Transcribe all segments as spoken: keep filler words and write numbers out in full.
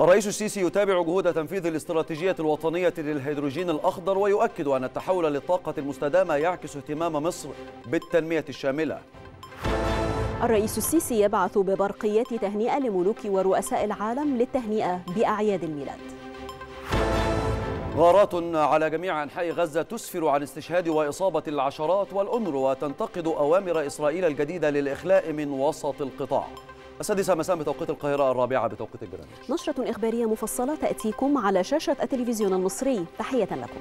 الرئيس السيسي يتابع جهود تنفيذ الاستراتيجية الوطنية للهيدروجين الأخضر، ويؤكد أن التحول للطاقة المستدامة يعكس اهتمام مصر بالتنمية الشاملة. الرئيس السيسي يبعث ببرقيات تهنئة لملوك ورؤساء العالم للتهنئة بأعياد الميلاد. غارات على جميع أنحاء غزة تسفر عن استشهاد وإصابة العشرات، والأونروا تنتقد أوامر إسرائيل الجديدة للإخلاء من وسط القطاع. السادسة مساء بتوقيت القاهرة، الرابعة بتوقيت الجرينتش. نشرة إخبارية مفصلة تأتيكم على شاشة التلفزيون المصري. تحية لكم.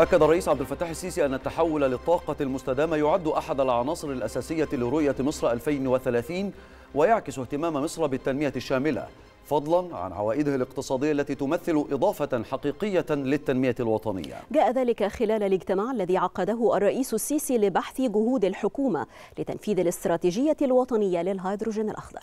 أكد الرئيس عبد الفتاح السيسي أن التحول للطاقة المستدامة يعد أحد العناصر الأساسية لرؤية مصر ألفين وثلاثين، ويعكس اهتمام مصر بالتنمية الشاملة، فضلا عن عوائده الاقتصادية التي تمثل إضافة حقيقية للتنمية الوطنية. جاء ذلك خلال الاجتماع الذي عقده الرئيس السيسي لبحث جهود الحكومة لتنفيذ الاستراتيجية الوطنية للهيدروجين الأخضر.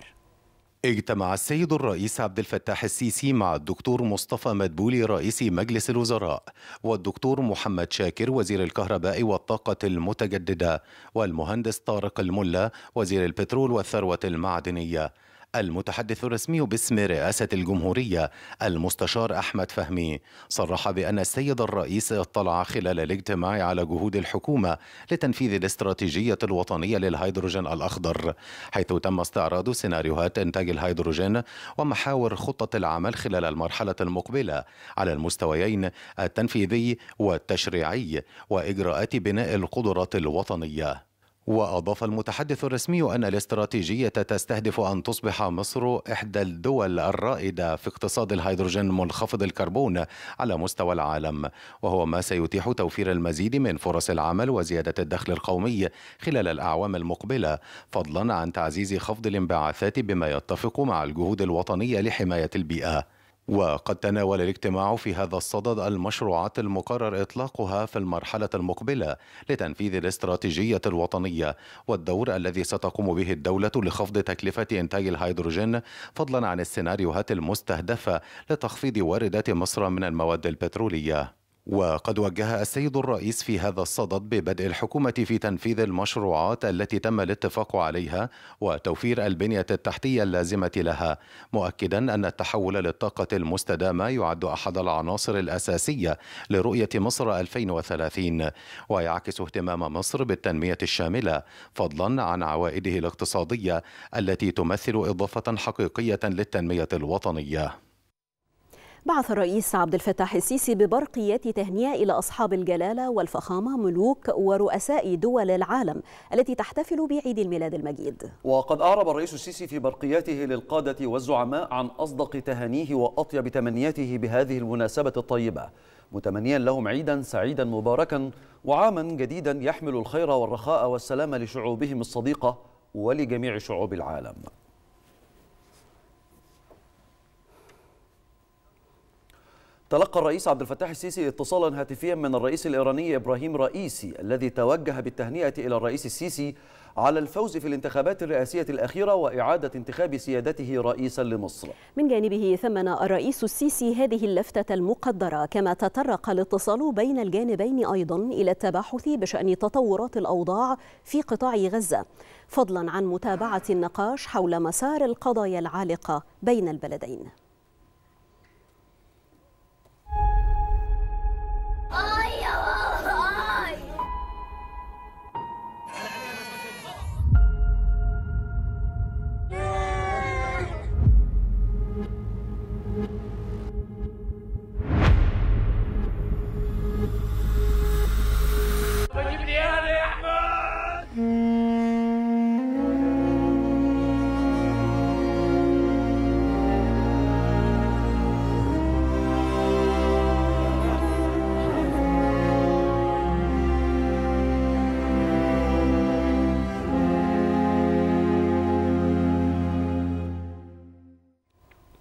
اجتمع السيد الرئيس عبد الفتاح السيسي مع الدكتور مصطفى مدبولي رئيس مجلس الوزراء، والدكتور محمد شاكر وزير الكهرباء والطاقة المتجددة، والمهندس طارق الملا وزير البترول والثروة المعدنية. المتحدث الرسمي باسم رئاسة الجمهورية المستشار أحمد فهمي صرح بأن السيد الرئيس اطلع خلال الاجتماع على جهود الحكومة لتنفيذ الاستراتيجية الوطنية للهيدروجين الأخضر، حيث تم استعراض سيناريوهات إنتاج الهيدروجين ومحاور خطة العمل خلال المرحلة المقبلة على المستويين التنفيذي والتشريعي وإجراءات بناء القدرات الوطنية. وأضاف المتحدث الرسمي أن الاستراتيجية تستهدف أن تصبح مصر إحدى الدول الرائدة في اقتصاد الهيدروجين منخفض الكربون على مستوى العالم، وهو ما سيتيح توفير المزيد من فرص العمل وزيادة الدخل القومي خلال الأعوام المقبلة، فضلا عن تعزيز خفض الانبعاثات بما يتفق مع الجهود الوطنية لحماية البيئة. وقد تناول الاجتماع في هذا الصدد المشروعات المقرر إطلاقها في المرحلة المقبلة لتنفيذ الاستراتيجية الوطنية، والدور الذي ستقوم به الدولة لخفض تكلفة إنتاج الهيدروجين، فضلا عن السيناريوهات المستهدفة لتخفيض واردات مصر من المواد البترولية. وقد وجه السيد الرئيس في هذا الصدد ببدء الحكومة في تنفيذ المشروعات التي تم الاتفاق عليها وتوفير البنية التحتية اللازمة لها، مؤكدا أن التحول للطاقة المستدامة يعد أحد العناصر الأساسية لرؤية مصر ألفين وثلاثين، ويعكس اهتمام مصر بالتنمية الشاملة، فضلا عن عوائده الاقتصادية التي تمثل إضافة حقيقية للتنمية الوطنية. بعث الرئيس عبد الفتاح السيسي ببرقيات تهنئة إلى أصحاب الجلالة والفخامة ملوك ورؤساء دول العالم التي تحتفل بعيد الميلاد المجيد. وقد أعرب الرئيس السيسي في برقياته للقادة والزعماء عن أصدق تهانيه وأطيب تمنياته بهذه المناسبة الطيبة، متمنيا لهم عيدا سعيدا مباركا وعاما جديدا يحمل الخير والرخاء والسلام لشعوبهم الصديقة ولجميع شعوب العالم. تلقى الرئيس عبد الفتاح السيسي اتصالا هاتفيا من الرئيس الإيراني إبراهيم رئيسي، الذي توجه بالتهنئة إلى الرئيس السيسي على الفوز في الانتخابات الرئاسية الأخيرة وإعادة انتخاب سيادته رئيسا لمصر. من جانبه ثمن الرئيس السيسي هذه اللفتة المقدرة، كما تطرق الاتصال بين الجانبين أيضا إلى التباحث بشأن تطورات الأوضاع في قطاع غزة، فضلا عن متابعة النقاش حول مسار القضايا العالقة بين البلدين.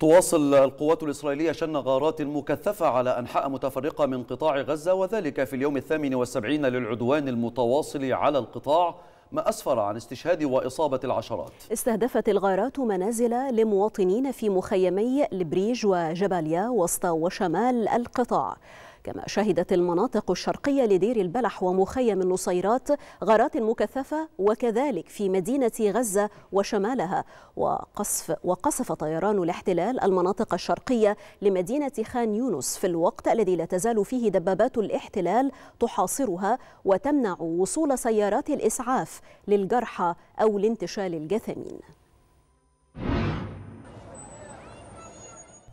تواصل القوات الإسرائيلية شن غارات مكثفة على أنحاء متفرقة من قطاع غزة، وذلك في اليوم الثامن والسبعين للعدوان المتواصل على القطاع، ما أسفر عن استشهاد وإصابة العشرات. استهدفت الغارات منازل لمواطنين في مخيمي البريج وجباليا وسط وشمال القطاع، كما شهدت المناطق الشرقية لدير البلح ومخيم النصيرات غارات مكثفة، وكذلك في مدينة غزة وشمالها. وقصف وقصف طيران الاحتلال المناطق الشرقية لمدينة خان يونس في الوقت الذي لا تزال فيه دبابات الاحتلال تحاصرها وتمنع وصول سيارات الإسعاف للجرحى أو لانتشال الجثمين.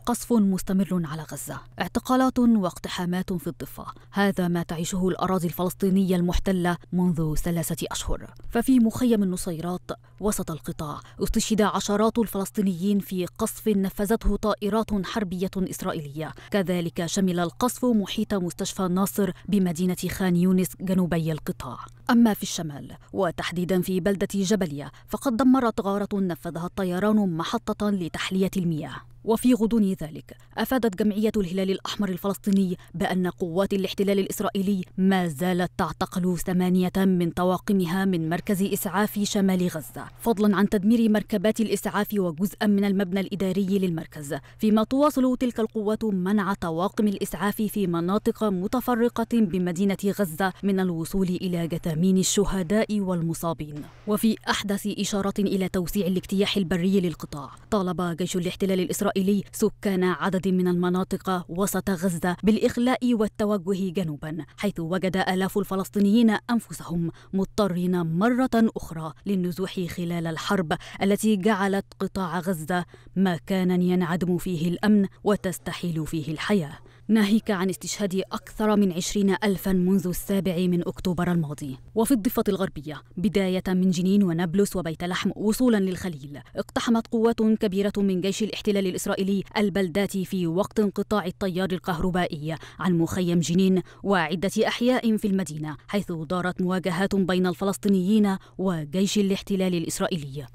قصف مستمر على غزة، اعتقالات واقتحامات في الضفة، هذا ما تعيشه الأراضي الفلسطينية المحتلة منذ ثلاثة أشهر. ففي مخيم النصيرات وسط القطاع استشهد عشرات الفلسطينيين في قصف نفذته طائرات حربية إسرائيلية. كذلك شمل القصف محيط مستشفى ناصر بمدينة خان يونس جنوبي القطاع. أما في الشمال وتحديدا في بلدة جبليا فقد دمرت غارة نفذها الطيران محطة لتحلية المياه. وفي غضون ذلك أفادت جمعية الهلال الأحمر الفلسطيني بأن قوات الاحتلال الإسرائيلي ما زالت تعتقل ثمانية من طواقمها من مركز إسعاف شمال غزة، فضلا عن تدمير مركبات الإسعاف وجزءا من المبنى الإداري للمركز، فيما تواصل تلك القوات منع طواقم الإسعاف في مناطق متفرقة بمدينة غزة من الوصول إلى جثامين الشهداء والمصابين. وفي أحدث إشارة إلى توسيع الاجتياح البري للقطاع، طالب جيش الاحتلال الإسرائيلي سكان عدد من المناطق وسط غزة بالإخلاء والتوجه جنوبا، حيث وجد آلاف الفلسطينيين أنفسهم مضطرين مرة أخرى للنزوح خلال الحرب التي جعلت قطاع غزة مكانا ينعدم فيه الأمن وتستحيل فيه الحياة، ناهيك عن استشهاد أكثر من عشرين ألفا منذ السابع من أكتوبر الماضي. وفي الضفة الغربية بداية من جنين ونابلس وبيت لحم وصولا للخليل، اقتحمت قوات كبيرة من جيش الاحتلال الإسرائيلي البلدات في وقت انقطاع التيار الكهربائي عن مخيم جنين وعدة أحياء في المدينة، حيث دارت مواجهات بين الفلسطينيين وجيش الاحتلال الإسرائيلي.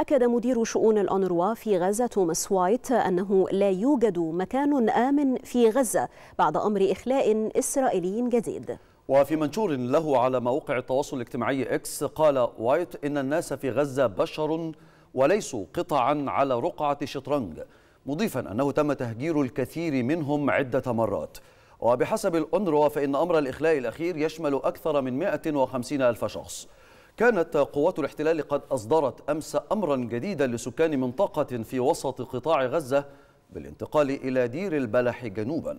أكد مدير شؤون الأونروا في غزة توماس وايت أنه لا يوجد مكان آمن في غزة بعد أمر إخلاء إسرائيلي جديد. وفي منشور له على موقع التواصل الاجتماعي إكس قال وايت إن الناس في غزة بشر وليسوا قطعا على رقعة شطرنج، مضيفا أنه تم تهجير الكثير منهم عدة مرات. وبحسب الأونروا فإن أمر الإخلاء الأخير يشمل أكثر من مئة وخمسين ألف شخص. كانت قوات الاحتلال قد أصدرت أمس أمرا جديدا لسكان منطقة في وسط قطاع غزة بالانتقال إلى دير البلح جنوبا.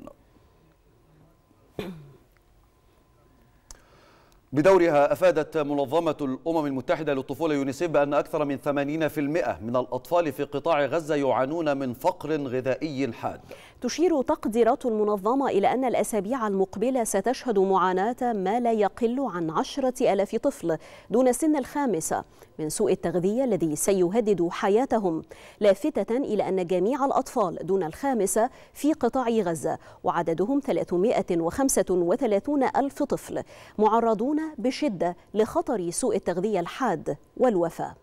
بدورها أفادت منظمة الأمم المتحدة للطفولة يونيسف بأن أكثر من ثمانين بالمئة من الأطفال في قطاع غزة يعانون من فقر غذائي حاد. تشير تقديرات المنظمة إلى أن الأسابيع المقبلة ستشهد معاناة ما لا يقل عن عشرة ألاف طفل دون سن الخامسة من سوء التغذية الذي سيهدد حياتهم، لافتة إلى أن جميع الأطفال دون الخامسة في قطاع غزة وعددهم ثلاثمئة وخمسة وثلاثين ألف طفل معرضون بشدة لخطر سوء التغذية الحاد والوفاة.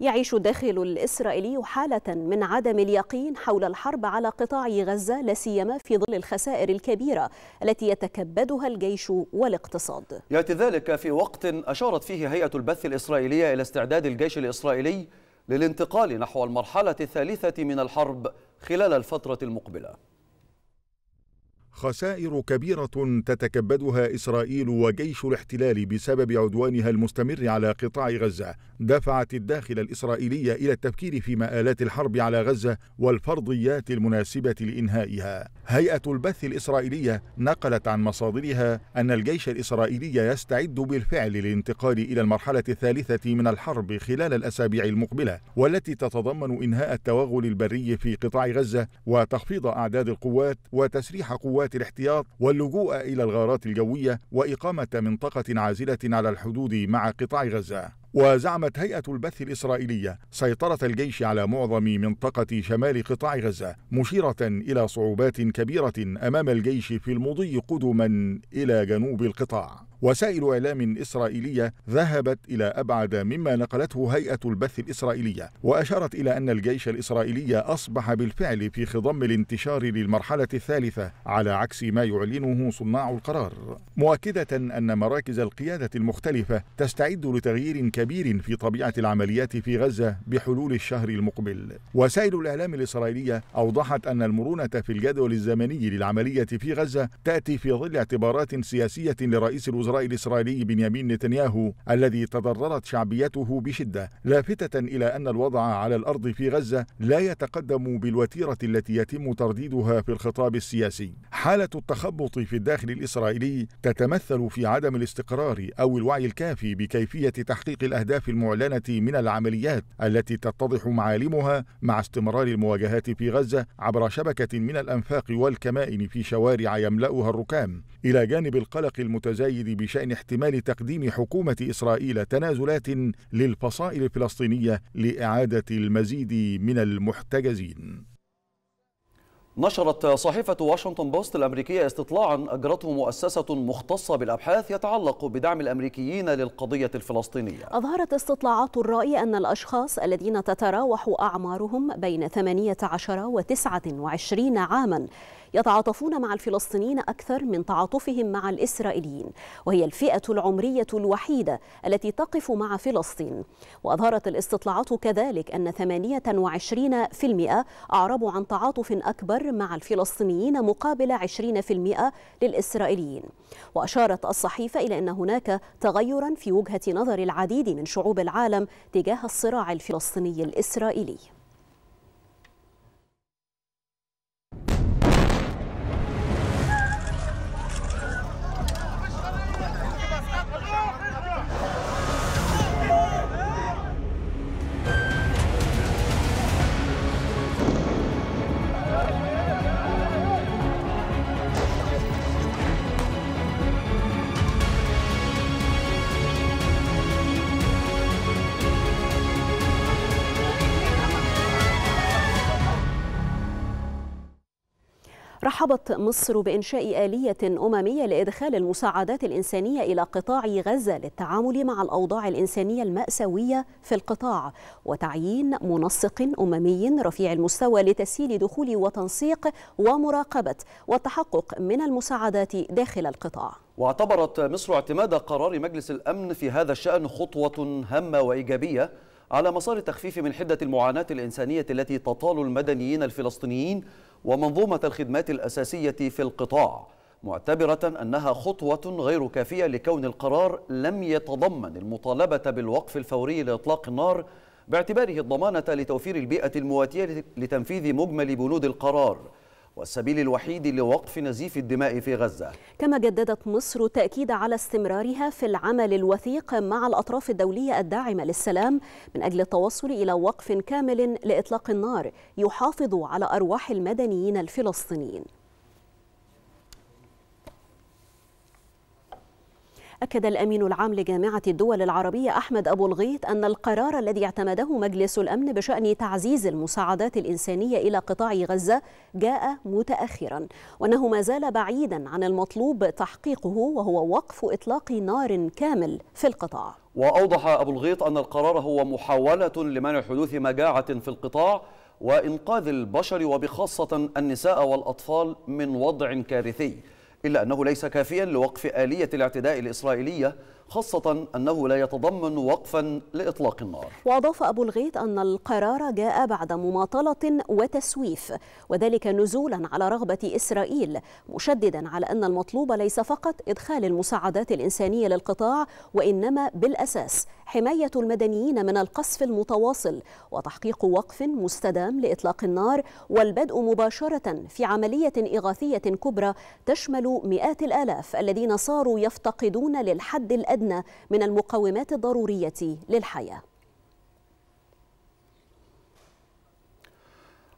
يعيش الداخل الإسرائيلي حالة من عدم اليقين حول الحرب على قطاع غزة، لا سيما في ظل الخسائر الكبيرة التي يتكبدها الجيش والاقتصاد. يأتي ذلك في وقت أشارت فيه هيئة البث الإسرائيلية إلى استعداد الجيش الإسرائيلي للانتقال نحو المرحلة الثالثة من الحرب خلال الفترة المقبلة. خسائر كبيرة تتكبدها إسرائيل وجيش الاحتلال بسبب عدوانها المستمر على قطاع غزة دفعت الداخل الإسرائيلي إلى التفكير في مآلات الحرب على غزة والفرضيات المناسبة لإنهائها. هيئة البث الإسرائيلية نقلت عن مصادرها أن الجيش الإسرائيلي يستعد بالفعل للانتقال إلى المرحلة الثالثة من الحرب خلال الأسابيع المقبلة، والتي تتضمن إنهاء التوغل البري في قطاع غزة وتخفيض أعداد القوات وتسريح قوات الاحتياط واللجوء إلى الغارات الجوية وإقامة منطقة عازلة على الحدود مع قطاع غزة. وزعمت هيئة البث الإسرائيلية سيطرة الجيش على معظم منطقة شمال قطاع غزة، مشيرة إلى صعوبات كبيرة أمام الجيش في المضي قدما إلى جنوب القطاع. وسائل إعلام إسرائيلية ذهبت إلى أبعد مما نقلته هيئة البث الإسرائيلية، وأشارت إلى أن الجيش الإسرائيلي أصبح بالفعل في خضم الانتشار للمرحلة الثالثة على عكس ما يعلنه صناع القرار، مؤكدة أن مراكز القيادة المختلفة تستعد لتغيير كبير في طبيعة العمليات في غزة بحلول الشهر المقبل. وسائل الإعلام الإسرائيلية أوضحت أن المرونة في الجدول الزمني للعملية في غزة تأتي في ظل اعتبارات سياسية لرئيس الوزراء الإسرائيلي بنيامين نتنياهو الذي تضررت شعبيته بشدة، لافتة إلى أن الوضع على الأرض في غزة لا يتقدم بالوتيرة التي يتم ترديدها في الخطاب السياسي. حالة التخبط في الداخل الإسرائيلي تتمثل في عدم الاستقرار أو الوعي الكافي بكيفية تحقيق الأهداف المعلنة من العمليات التي تتضح معالمها مع استمرار المواجهات في غزة عبر شبكة من الأنفاق والكمائن في شوارع يملأها الركام، إلى جانب القلق المتزايد بشأن احتمال تقديم حكومة إسرائيل تنازلات للفصائل الفلسطينية لإعادة المزيد من المحتجزين. نشرت صحيفة واشنطن بوست الأمريكية استطلاعا أجرته مؤسسة مختصة بالأبحاث يتعلق بدعم الأمريكيين للقضية الفلسطينية. أظهرت استطلاعات الرأي أن الأشخاص الذين تتراوح أعمارهم بين ثمانية عشر و تسعة وعشرين عاما يتعاطفون مع الفلسطينيين أكثر من تعاطفهم مع الإسرائيليين، وهي الفئة العمرية الوحيدة التي تقف مع فلسطين. وأظهرت الاستطلاعات كذلك أن ثمانية وعشرين بالمئة أعربوا عن تعاطف أكبر مع الفلسطينيين مقابل عشرين بالمئة للإسرائيليين. وأشارت الصحيفة إلى أن هناك تغيرا في وجهة نظر العديد من شعوب العالم تجاه الصراع الفلسطيني الإسرائيلي. رحبت مصر بإنشاء آلية أممية لإدخال المساعدات الإنسانية إلى قطاع غزة للتعامل مع الأوضاع الإنسانية المأساوية في القطاع، وتعيين منسق أممي رفيع المستوى لتسهيل دخول وتنسيق ومراقبة والتحقق من المساعدات داخل القطاع. واعتبرت مصر اعتماد قرار مجلس الأمن في هذا الشأن خطوة هامة وإيجابية على مسار التخفيف من حدة المعاناة الإنسانية التي تطال المدنيين الفلسطينيين ومنظومة الخدمات الأساسية في القطاع، معتبرة أنها خطوة غير كافية لكون القرار لم يتضمن المطالبة بالوقف الفوري لإطلاق النار باعتباره الضمانة لتوفير البيئة المواتية لتنفيذ مجمل بنود القرار والسبيل الوحيد لوقف نزيف الدماء في غزة. كما جددت مصر التأكيد على استمرارها في العمل الوثيق مع الأطراف الدولية الداعمة للسلام من أجل التوصل إلى وقف كامل لإطلاق النار يحافظ على أرواح المدنيين الفلسطينيين. أكد الأمين العام لجامعة الدول العربية أحمد أبو الغيط أن القرار الذي اعتمده مجلس الأمن بشأن تعزيز المساعدات الإنسانية إلى قطاع غزة جاء متأخرا، وأنه ما زال بعيدا عن المطلوب تحقيقه وهو وقف إطلاق نار كامل في القطاع. وأوضح أبو الغيط أن القرار هو محاولة لمنع حدوث مجاعة في القطاع وإنقاذ البشر وبخاصة النساء والأطفال من وضع كارثي، إلا أنه ليس كافيا لوقف آلية الاعتداء الإسرائيلية، خاصة أنه لا يتضمن وقفا لإطلاق النار. وأضاف أبو الغيط أن القرار جاء بعد مماطلة وتسويف، وذلك نزولا على رغبة إسرائيل، مشددا على أن المطلوب ليس فقط إدخال المساعدات الإنسانية للقطاع، وإنما بالأساس حماية المدنيين من القصف المتواصل وتحقيق وقف مستدام لإطلاق النار والبدء مباشرة في عملية إغاثية كبرى تشمل مئات الآلاف الذين صاروا يفتقدون للحد الأدنى من المقومات الضرورية للحياة.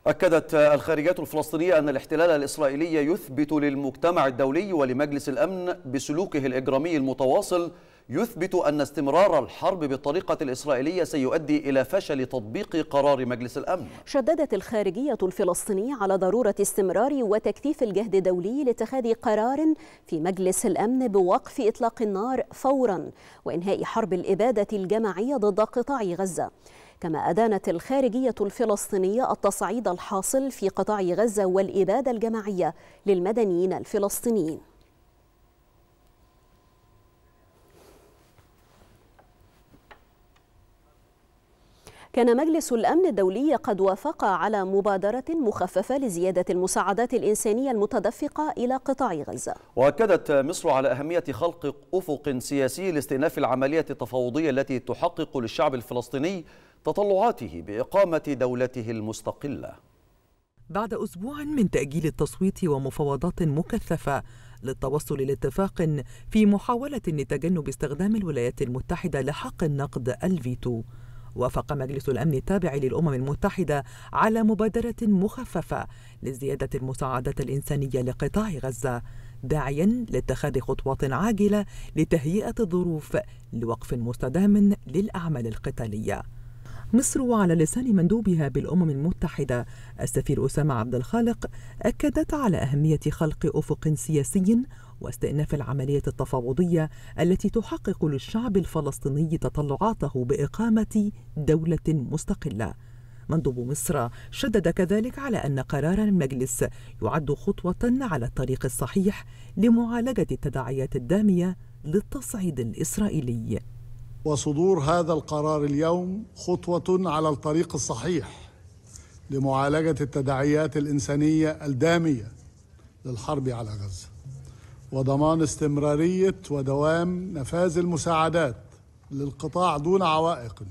أكدت الخارجية الفلسطينية أن الاحتلال الإسرائيلي يثبت للمجتمع الدولي ولمجلس الأمن بسلوكه الإجرامي المتواصل يثبت أن استمرار الحرب بالطريقة الإسرائيلية سيؤدي إلى فشل تطبيق قرار مجلس الأمن. شددت الخارجية الفلسطينية على ضرورة استمرار وتكثيف الجهد الدولي لاتخاذ قرار في مجلس الأمن بوقف إطلاق النار فورا وإنهاء حرب الإبادة الجماعية ضد قطاع غزة. كما أدانت الخارجية الفلسطينية التصعيد الحاصل في قطاع غزة والإبادة الجماعية للمدنيين الفلسطينيين. كان مجلس الأمن الدولي قد وافق على مبادرة مخففة لزيادة المساعدات الإنسانية المتدفقة إلى قطاع غزة. وأكدت مصر على أهمية خلق أفق سياسي لاستئناف العملية التفاوضية التي تحقق للشعب الفلسطيني تطلعاته بإقامة دولته المستقلة. بعد أسبوع من تأجيل التصويت ومفاوضات مكثفة للتوصل لاتفاق في محاولة لتجنب استخدام الولايات المتحدة لحق النقد الفيتو، وافق مجلس الأمن التابع للأمم المتحدة على مبادرة مخففة لزيادة المساعدات الإنسانية لقطاع غزة، داعيا لاتخاذ خطوات عاجلة لتهيئة الظروف لوقف مستدام للأعمال القتالية. مصر وعلى لسان مندوبها بالأمم المتحدة السفير أسامة عبد الخالق أكدت على أهمية خلق أفق سياسي واستئناف العملية التفاوضية التي تحقق للشعب الفلسطيني تطلعاته بإقامة دولة مستقلة. مندوب مصر شدد كذلك على أن قرار المجلس يعد خطوة على الطريق الصحيح لمعالجة التداعيات الدامية للتصعيد الإسرائيلي. وصدور هذا القرار اليوم خطوة على الطريق الصحيح لمعالجة التداعيات الإنسانية الدامية للحرب على غزة، وضمان استمرارية ودوام نفاذ المساعدات للقطاع دون عوائق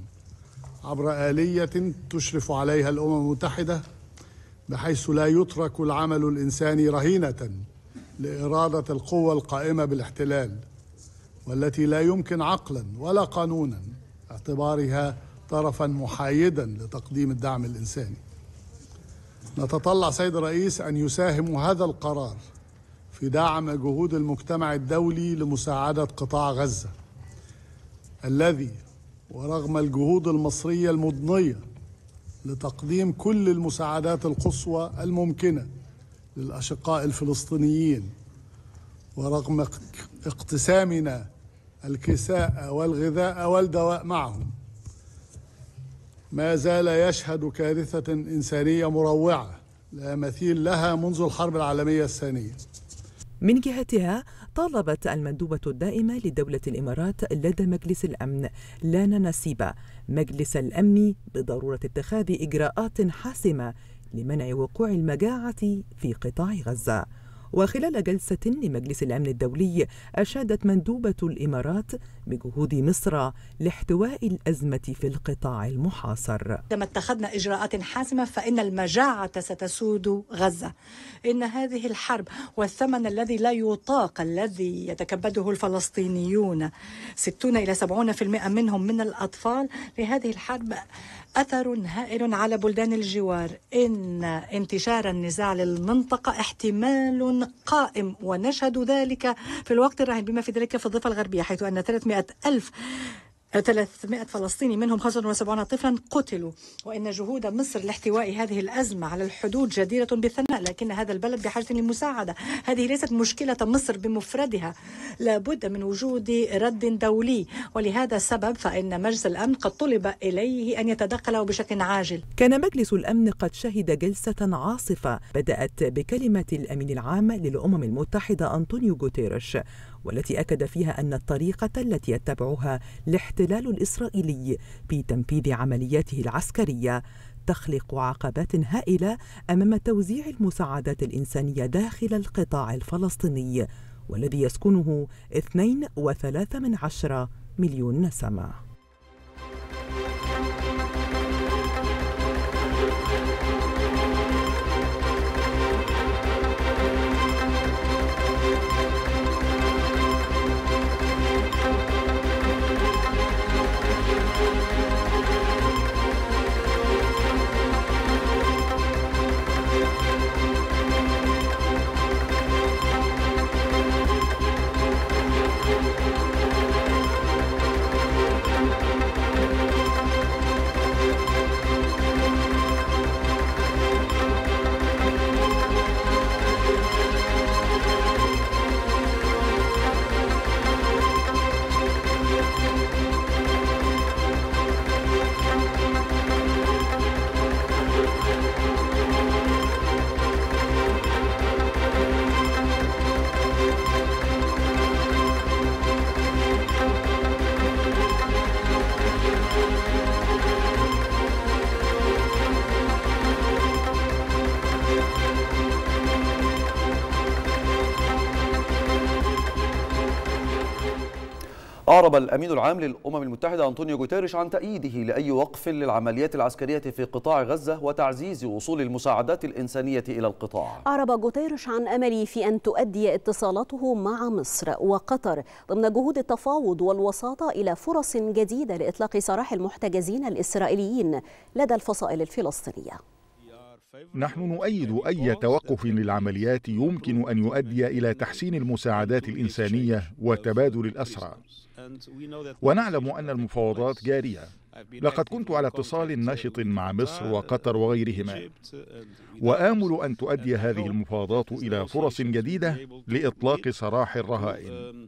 عبر آلية تشرف عليها الأمم المتحدة، بحيث لا يترك العمل الإنساني رهينة لإرادة القوى القائمة بالاحتلال، والتي لا يمكن عقلا ولا قانونا اعتبارها طرفا محايدا لتقديم الدعم الإنساني. نتطلع سيد الرئيس أن يساهم هذا القرار في دعم جهود المجتمع الدولي لمساعدة قطاع غزة، الذي ورغم الجهود المصرية المضنية لتقديم كل المساعدات القصوى الممكنة للأشقاء الفلسطينيين، ورغم اقتسامنا الكساء والغذاء والدواء معهم، ما زال يشهد كارثة إنسانية مروعة لا مثيل لها منذ الحرب العالمية الثانية. من جهتها طالبت المندوبة الدائمة لدولة الإمارات لدى مجلس الأمن لانا نسيبة مجلس الأمن بضرورة اتخاذ إجراءات حاسمة لمنع وقوع المجاعة في قطاع غزة. وخلال جلسة لمجلس الأمن الدولي أشادت مندوبة الإمارات بجهود مصر لاحتواء الأزمة في القطاع المحاصر. عندما اتخذنا إجراءات حاسمة فإن المجاعة ستسود غزة. إن هذه الحرب والثمن الذي لا يطاق الذي يتكبده الفلسطينيون ستين إلى سبعين بالمئة منهم من الأطفال، لهذه الحرب أثر هائل على بلدان الجوار. إن انتشار النزاع للمنطقة احتمال قائم، ونشهد ذلك في الوقت الراهن بما في ذلك في الضفة الغربية، حيث أن ثلاثمئة ألف ثلاثمئة فلسطيني منهم خمسة وسبعين طفلا قتلوا. وإن جهود مصر لاحتواء هذه الأزمة على الحدود جديرة بالثناء، لكن هذا البلد بحاجة لمساعدة. هذه ليست مشكلة مصر بمفردها، لابد من وجود رد دولي، ولهذا السبب فإن مجلس الأمن قد طلب إليه أن يتدخل بشكل عاجل. كان مجلس الأمن قد شهد جلسة عاصفة بدأت بكلمة الأمين العام للأمم المتحدة أنطونيو غوتيريش، والتي أكد فيها أن الطريقة التي يتبعها الاحتلال الإسرائيلي في تنفيذ عملياته العسكرية تخلق عقبات هائلة أمام توزيع المساعدات الإنسانية داخل القطاع الفلسطيني والذي يسكنه اثنين وثلاثة من عشرة مليون نسمة. أعرب الأمين العام للأمم المتحدة أنطونيو جوتيريش عن تأييده لأي وقف للعمليات العسكرية في قطاع غزة وتعزيز وصول المساعدات الإنسانية إلى القطاع. أعرب جوتيريش عن أمله في أن تؤدي اتصالاته مع مصر وقطر ضمن جهود التفاوض والوساطة إلى فرص جديدة لإطلاق سراح المحتجزين الإسرائيليين لدى الفصائل الفلسطينية. نحن نؤيد أي توقف للعمليات يمكن أن يؤدي إلى تحسين المساعدات الإنسانية وتبادل الأسرى، ونعلم أن المفاوضات جارية. لقد كنت على اتصال نشط مع مصر وقطر وغيرهما، وآمل أن تؤدي هذه المفاوضات إلى فرص جديدة لإطلاق سراح الرهائن.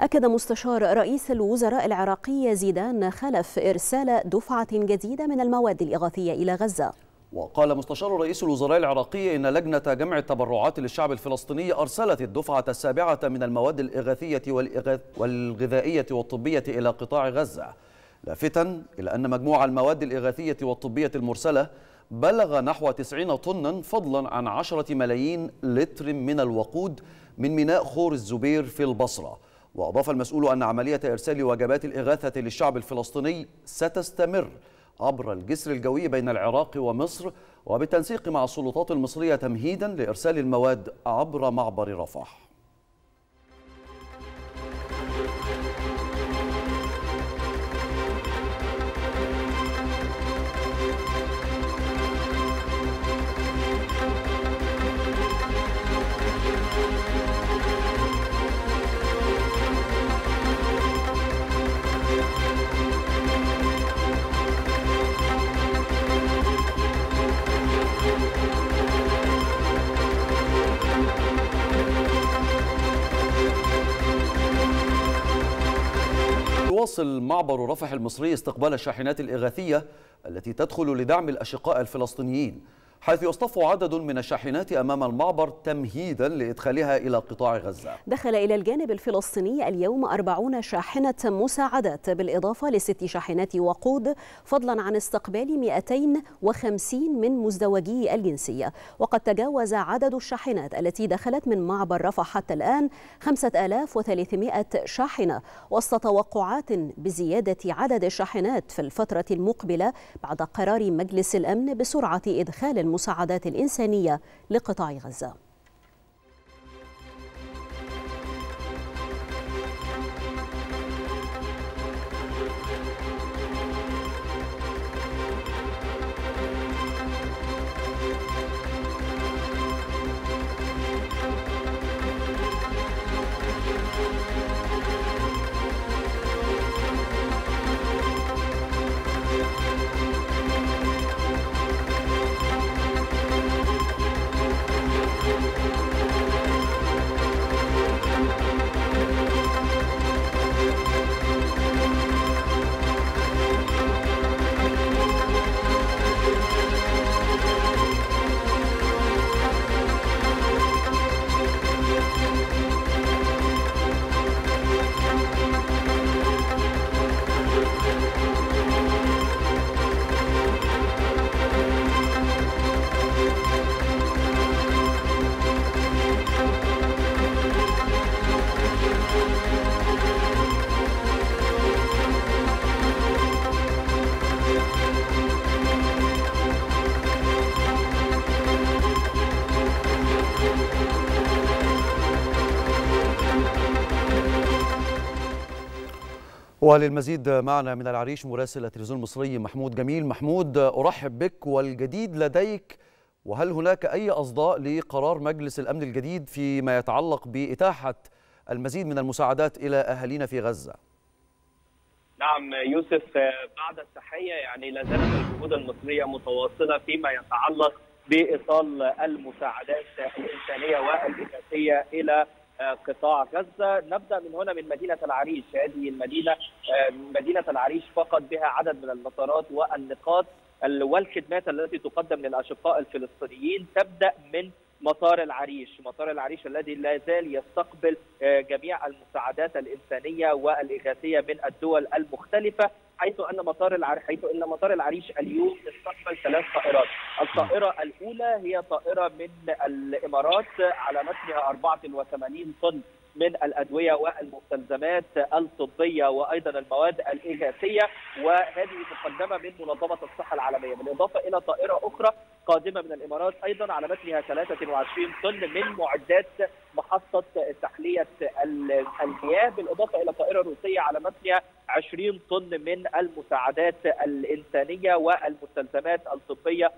أكد مستشار رئيس الوزراء العراقي زيدان خلف إرسال دفعة جديدة من المواد الإغاثية إلى غزة. وقال مستشار رئيس الوزراء العراقي إن لجنة جمع التبرعات للشعب الفلسطيني أرسلت الدفعة السابعة من المواد الإغاثية والغذائية والطبية إلى قطاع غزة، لافتا إلى أن مجموع المواد الإغاثية والطبية المرسلة بلغ نحو تسعين طنا، فضلا عن عشرة ملايين لتر من الوقود من ميناء خور الزبير في البصرة. وأضاف المسؤول أن عملية إرسال وجبات الإغاثة للشعب الفلسطيني ستستمر عبر الجسر الجوي بين العراق ومصر، وبالتنسيق مع السلطات المصرية تمهيدا لإرسال المواد عبر معبر رفح. يواصل معبر رفح المصري استقبال الشاحنات الإغاثية التي تدخل لدعم الأشقاء الفلسطينيين، حيث يصطف عدد من الشاحنات أمام المعبر تمهيدا لإدخالها إلى قطاع غزة. دخل إلى الجانب الفلسطيني اليوم أربعين شاحنة مساعدات، بالإضافة لست شاحنات وقود، فضلا عن استقبال مئتين وخمسين من مزدوجي الجنسية. وقد تجاوز عدد الشاحنات التي دخلت من معبر رفح حتى الآن خمسة آلاف وثلاثمئة شاحنة، وسط توقعات بزيادة عدد الشاحنات في الفترة المقبلة بعد قرار مجلس الأمن بسرعة إدخال المساعدات المساعدات الإنسانية لقطاع غزة. وللمزيد معنا من العريش مراسل التلفزيون المصري محمود جميل. محمود، أرحب بك، والجديد لديك، وهل هناك أي أصداء لقرار مجلس الأمن الجديد فيما يتعلق بإتاحة المزيد من المساعدات إلى أهالينا في غزة؟ نعم يوسف، بعد التحية، يعني لا زالت الجهود المصرية متواصلة فيما يتعلق بإيصال المساعدات الإنسانية والإغاثية إلى قطاع غزة. نبدأ من هنا من مدينة العريش. هذه المدينة مدينة العريش فقط بها عدد من المطارات والنقاط والخدمات التي تقدم للأشقاء الفلسطينيين تبدأ من مطار العريش، مطار العريش الذي لا زال يستقبل جميع المساعدات الإنسانية والإغاثية من الدول المختلفة، حيث أن مطار العريش حيث أن مطار العريش اليوم استقبل ثلاث طائرات. الطائرة الأولى هي طائرة من الإمارات على متنها أربعة وثمانين طن من الأدوية والمستلزمات الطبية وأيضا المواد الإغاثية، وهذه مقدمة من منظمة الصحة العالمية، بالإضافة إلى طائرة أخرى قادمة من الإمارات أيضا على متنها ثلاثة وعشرين طن من معدات محطة تحلية المياه، بالإضافة إلى طائرة روسية على متنها عشرين طن من المساعدات الإنسانية والمستلزمات الطبية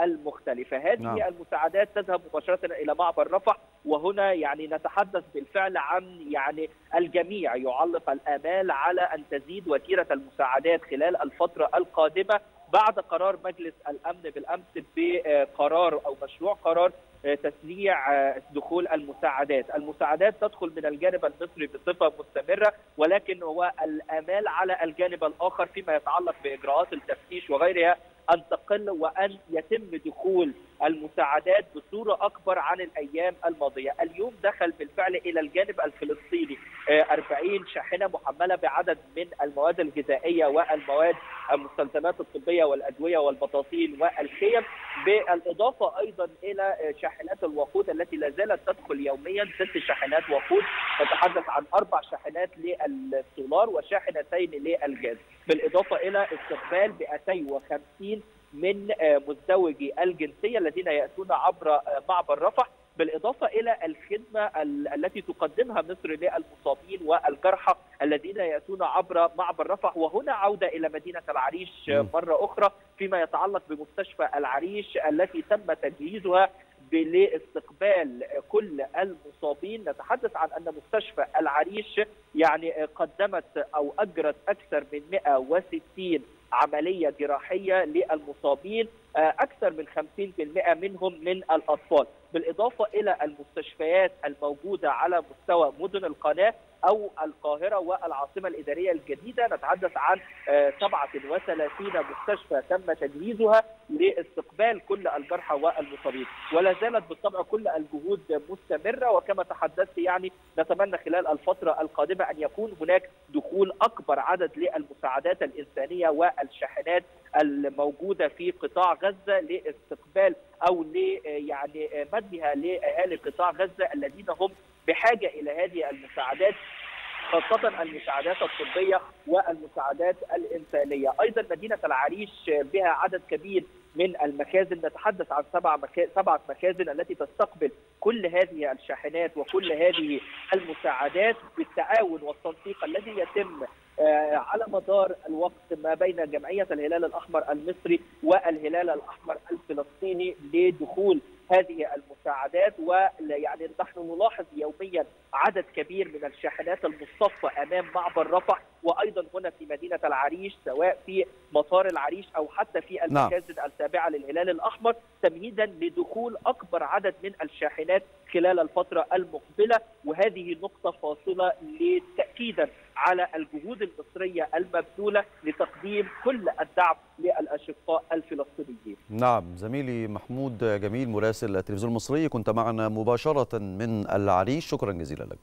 المختلفة. هذه نعم. المساعدات تذهب مباشرة إلى معبر رفح، وهنا يعني نتحدث بالفعل عن يعني الجميع يعلق الآمال على أن تزيد وتيرة المساعدات خلال الفترة القادمة بعد قرار مجلس الأمن بالأمس بقرار أو مشروع قرار تسريع دخول المساعدات. المساعدات تدخل من الجانب المصري بصفة مستمرة، ولكن هو الآمال على الجانب الآخر فيما يتعلق بإجراءات التفتيش وغيرها أن تقل وأن يتم دخول المساعدات بصورة أكبر عن الأيام الماضية. اليوم دخل بالفعل إلى الجانب الفلسطيني أربعين شاحنة محملة بعدد من المواد الغذائية والمواد المستلزمات الطبية والأدوية والبطاطين والخيم، بالإضافة أيضا إلى شاحنات الوقود التي لا زالت تدخل يوميا، ست شاحنات وقود، نتحدث عن أربع شاحنات للسولار وشاحنتين للغاز، بالإضافة إلى استقبال مئتين وخمسين من مزدوجي الجنسية الذين يأتون عبر معبر رفح، بالإضافة إلى الخدمة التي تقدمها مصر للمصابين والجرحى الذين يأتون عبر معبر رفح. وهنا عودة إلى مدينة العريش مرة أخرى فيما يتعلق بمستشفى العريش التي تم تجهيزها لاستقبال كل المصابين. نتحدث عن أن مستشفى العريش يعني قدمت أو أجرت أكثر من مئة وستين عملية جراحية للمصابين، أكثر من خمسين بالمئة منهم من الأطفال، بالإضافة إلى المستشفيات الموجودة على مستوى مدن القناة أو القاهرة والعاصمة الإدارية الجديدة. نتحدث عن سبعة وثلاثين مستشفى تم تجهيزها لاستقبال كل الجرحى والمصابين، ولا زالت بالطبع كل الجهود مستمرة. وكما تحدثت يعني نتمنى خلال الفترة القادمة أن يكون هناك دخول أكبر عدد للمساعدات الإنسانية والشاحنات الموجودة في قطاع غزة لاستقبال أو لي يعني مدها لأهالي قطاع غزة الذين هم بحاجة إلى هذه المساعدات، خاصة المساعدات الطبية والمساعدات الإنسانية. أيضا مدينة العريش بها عدد كبير من المخازن، نتحدث عن سبع سبعة مخازن التي تستقبل كل هذه الشاحنات وكل هذه المساعدات بالتعاون والتنسيق الذي يتم على مدار الوقت ما بين جمعية الهلال الأحمر المصري والهلال الأحمر الفلسطيني لدخول هذه المساعدات. ويعني نحن نلاحظ يوميا عدد كبير من الشاحنات المصطفى أمام معبر رفح، وأيضا هنا في مدينة العريش سواء في مطار العريش أو حتى في المخازن التابعة للهلال الأحمر، تمهيدا لدخول أكبر عدد من الشاحنات خلال الفترة المقبلة. وهذه نقطة فاصلة لتأكيدا على الجهود المصرية المبذولة لتقديم كل الدعم للأشقاء الفلسطينيين. نعم زميلي محمود جميل مراسل التلفزيون المصري كنت معنا مباشرة من العريش، شكرا جزيلا لك.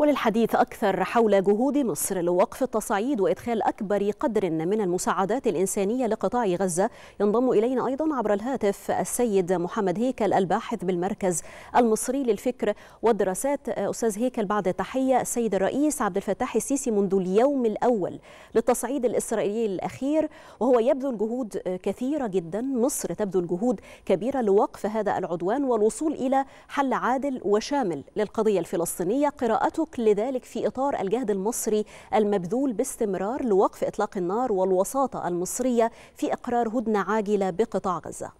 وللحديث أكثر حول جهود مصر لوقف التصعيد وإدخال أكبر قدر من المساعدات الإنسانية لقطاع غزة، ينضم إلينا أيضا عبر الهاتف السيد محمد هيكل الباحث بالمركز المصري للفكر والدراسات. أستاذ هيكل بعد تحية، السيد الرئيس عبد الفتاح السيسي منذ اليوم الأول للتصعيد الإسرائيلي الأخير وهو يبذل جهود كثيرة جدا، مصر تبذل جهود كبيرة لوقف هذا العدوان والوصول إلى حل عادل وشامل للقضية الفلسطينية، قراءته لذلك في إطار الجهد المصري المبذول باستمرار لوقف إطلاق النار والوساطة المصرية في إقرار هدنة عاجلة بقطاع غزة.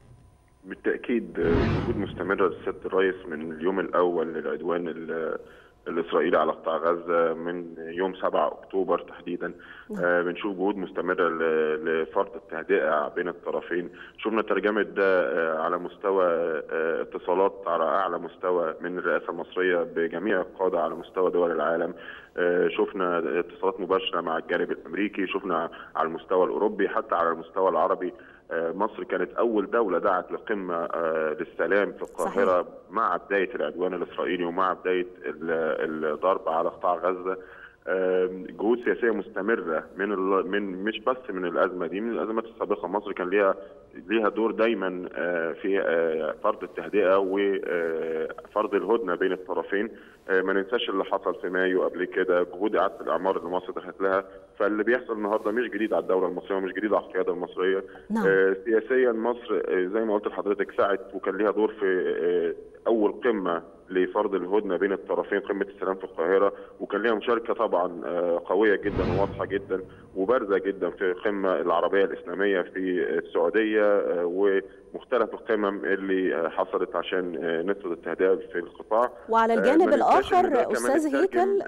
بالتأكيد جهود مستمرة للسيد الرئيس من اليوم الأول للعدوان الإسرائيلي على قطاع غزة من يوم سبعة أكتوبر تحديدا. آه بنشوف جهود مستمرة لفرض التهدئة بين الطرفين، شفنا ترجمة ده آه على مستوى آه اتصالات على أعلى مستوى من الرئاسة المصرية بجميع القادة على مستوى دول العالم، آه شفنا اتصالات مباشرة مع الجانب الأمريكي، شفنا على المستوى الأوروبي، حتى على المستوى العربي. مصر كانت أول دولة دعت لقمة للسلام في القاهرة مع بداية العدوان الإسرائيلي ومع بداية الضرب على قطاع غزة. جهود سياسية مستمرة من من مش بس من الأزمة دي، من الأزمات السابقة مصر كان ليها ليها دور دايما في فرض التهدئة وفرض الهدنة بين الطرفين. ما ننساش اللي حصل في مايو قبل كده، جهود إعادة الإعمار اللي مصر دخلت لها، فاللي بيحصل النهارده مش جديد على الدولة المصرية ومش جديد على القيادة المصرية. نعم. سياسيا مصر زي ما قلت لحضرتك ساعت وكان ليها دور في أول قمة لفرض الهدنة بين الطرفين، قمة السلام في القاهرة، وكان ليها مشاركة طبعا قوية جدا وواضحة جدا وبارزة جدا في القمة العربية الإسلامية في السعودية ومختلف القمم اللي حصلت عشان نسرد التهدئة في القطاع. وعلى الجانب الآخر أستاذ هيكل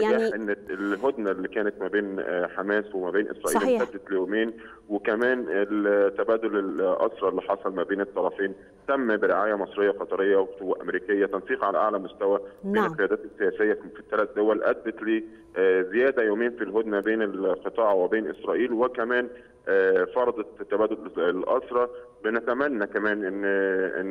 يعني إن الهدنة اللي كانت ما بين حماس وما بين إسرائيل امتدت ليومين، وكمان التبادل الأسرى اللي حصل ما بين الطرفين تم برعاية مصرية قطرية وأمريكية، تنسيق على أعلى مستوى بين القيادات السياسية في الثلاث دول، أدت لزيادة يومين في الهدنة بين القطاع وبين إسرائيل، وكمان فرض تبادل الأسرى. بنتمنى كمان ان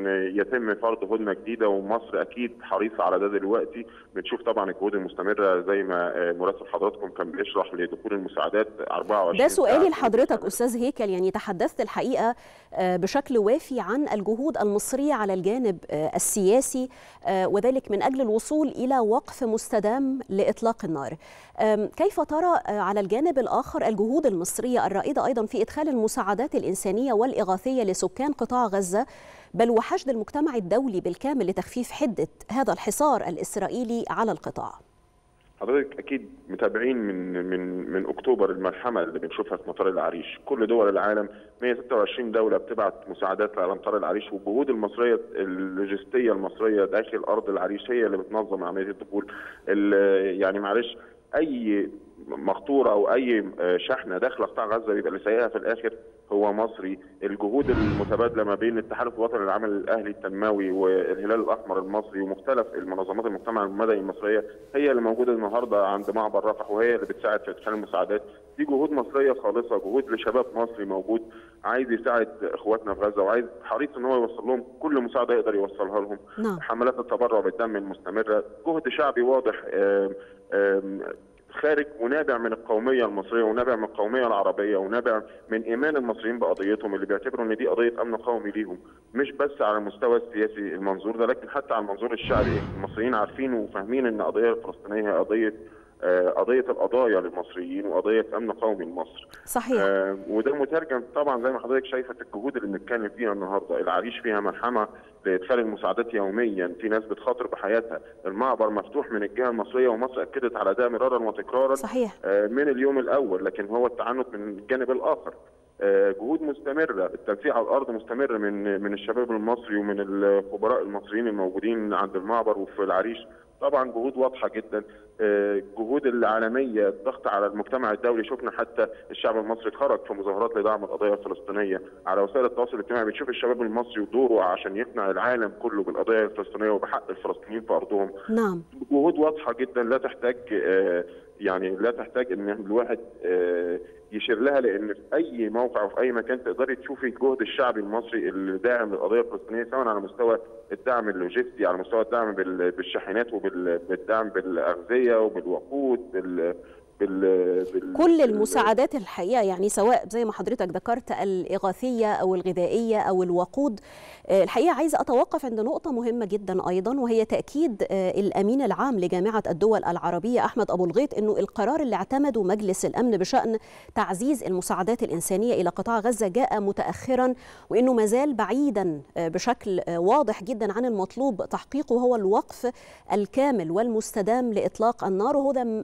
ان يتم فرض هدنه جديده، ومصر اكيد حريصه على ده دلوقتي. بنشوف طبعا الجهود المستمره زي ما مراسل حضراتكم كان بيشرح لدخول المساعدات أربعة وعشرين. ده سؤالي لحضرتك استاذ هيكل، يعني تحدثت الحقيقه بشكل وافي عن الجهود المصريه على الجانب السياسي وذلك من اجل الوصول الى وقف مستدام لاطلاق النار. كيف ترى على الجانب الاخر الجهود المصريه الرائده ايضا في ادخال المساعدات الانسانيه والاغاثيه سكان قطاع غزة، بل وحشد المجتمع الدولي بالكامل لتخفيف حدة هذا الحصار الإسرائيلي على القطاع؟ حضرتك اكيد متابعين من من من اكتوبر الملحمه اللي بنشوفها في مطار العريش، كل دول العالم مئة وستة وعشرين دوله بتبعت مساعدات على مطار العريش، والجهود المصريه اللوجستيه المصريه داخل ارض العريش هي اللي بتنظم عمليه الدخول. يعني معلش اي مقطوره او اي شحنه داخل قطاع غزه بيبقى اللي سايقها في الاخر هو مصري. الجهود المتبادله ما بين التحالف الوطني للعمل الاهلي التنموي والهلال الاحمر المصري ومختلف المنظمات المجتمع المدني المصريه هي اللي موجوده النهارده عند معبر رفح، وهي اللي بتساعد في ادخال المساعدات. دي جهود مصريه خالصه، جهود لشباب مصري موجود عايز يساعد اخواتنا في غزه وعايز حريص ان هو يوصل لهم كل مساعده يقدر يوصلها لهم. حملات التبرع بالدم المستمره، جهد شعبي واضح آم آم خارج ونابع من القوميه المصريه ونابع من القوميه العربيه ونابع من ايمان المصريين بقضيتهم، اللي بيعتبروا ان دي قضيه امن قومي ليهم، مش بس على المستوى السياسي المنظور ده لكن حتى على المنظور الشعبي. المصريين عارفين وفاهمين ان القضيه الفلسطينيه هي قضيه قضيه القضايا للمصريين وقضيه امن قومي لمصر. صحيح. آه وده مترجم طبعا زي ما حضرتك شايفه الجهود اللي بنتكلم فيها النهارده. العريش فيها ملحمه لادخال المساعدات يوميا، في ناس بتخاطر بحياتها، المعبر مفتوح من الجهه المصريه ومصر اكدت على ده مرارا وتكرارا. صحيح. آه من اليوم الاول، لكن هو التعنت من الجانب الاخر. آه جهود مستمره، التنسيق على الارض مستمر من من الشباب المصري ومن الخبراء المصريين الموجودين عند المعبر وفي العريش. طبعا جهود واضحه جدا، الجهود العالميه، الضغط على المجتمع الدولي، شفنا حتى الشعب المصري خرج في مظاهرات لدعم القضيه الفلسطينيه. على وسائل التواصل الاجتماعي بنشوف الشباب المصري ودوره عشان يقنع العالم كله بالقضيه الفلسطينيه وبحق الفلسطينيين في ارضهم. نعم. جهود واضحه جدا لا تحتاج يعني لا تحتاج ان الواحد يشير لها، لان في اي موقع وفي اي مكان تقدري تشوفي الجهد الشعبي المصري الداعم للقضيه الفلسطينيه، سواء على مستوى الدعم اللوجستي، على مستوى الدعم بالشاحنات وبالدعم بالاغذيه وبالوقود بال بال كل المساعدات الحقيقه، يعني سواء زي ما حضرتك ذكرت الاغاثيه او الغذائيه او الوقود. الحقيقه عايزه اتوقف عند نقطه مهمه جدا ايضا، وهي تاكيد الامين العام لجامعه الدول العربيه احمد ابو الغيط انه القرار اللي اعتمده مجلس الامن بشان تعزيز المساعدات الانسانيه الى قطاع غزه جاء متاخرا، وانه ما زال بعيدا بشكل واضح جدا عن المطلوب تحقيقه، هو الوقف الكامل والمستدام لاطلاق النار،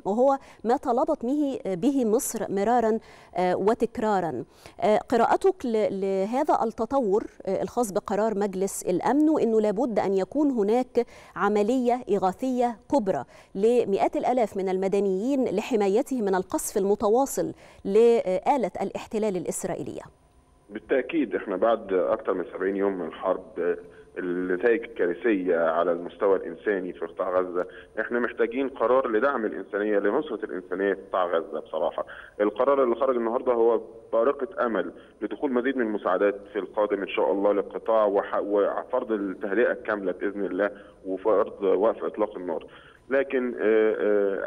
وهو ما طلب أصابت به مصر مرارا وتكرارا. قراءتك لهذا التطور الخاص بقرار مجلس الأمن، وأنه لابد أن يكون هناك عملية إغاثية كبرى لمئات الآلاف من المدنيين لحمايتهم من القصف المتواصل لآلة الاحتلال الإسرائيلية؟ بالتأكيد احنا بعد أكثر من سبعين يوم من الحرب، النتائج الكارثية على المستوى الإنساني في قطاع غزة، احنا محتاجين قرار لدعم الإنسانية، لنصرة الإنسانية في قطاع غزة. بصراحة القرار اللي خرج النهاردة هو بارقة أمل لدخول مزيد من المساعدات في القادم إن شاء الله للقطاع، وفرض التهدئة الكاملة بإذن الله، وفرض وقف إطلاق النار. لكن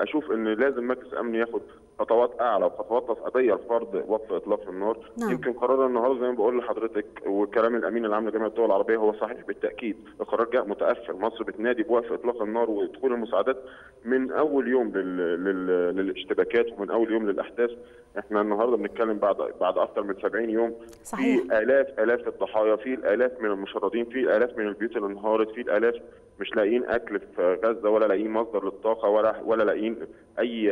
أشوف أن لازم مجلس الأمن ياخد خطوات أعلى وخطوات تفقدية لفرض وقف إطلاق النار. نعم. يمكن قرار النهارده زي ما بقول لحضرتك وكلام الأمين العام لجامعة الدول العربية هو صحيح بالتأكيد، القرار جاء متأخر، مصر بتنادي بوقف إطلاق النار ودخول المساعدات من أول يوم لل... لل... للاشتباكات ومن أول يوم للأحداث. إحنا النهارده بنتكلم بعد بعد أكثر من سبعين يوم. صحيح. في آلاف آلاف الضحايا، في الآلاف من المشردين، في الآلاف من البيوت اللي انهارت، في الآلاف مش لاقيين أكل في غزة، ولا لاقيين مصدر للطاقة، ولا ولا لاقيين أي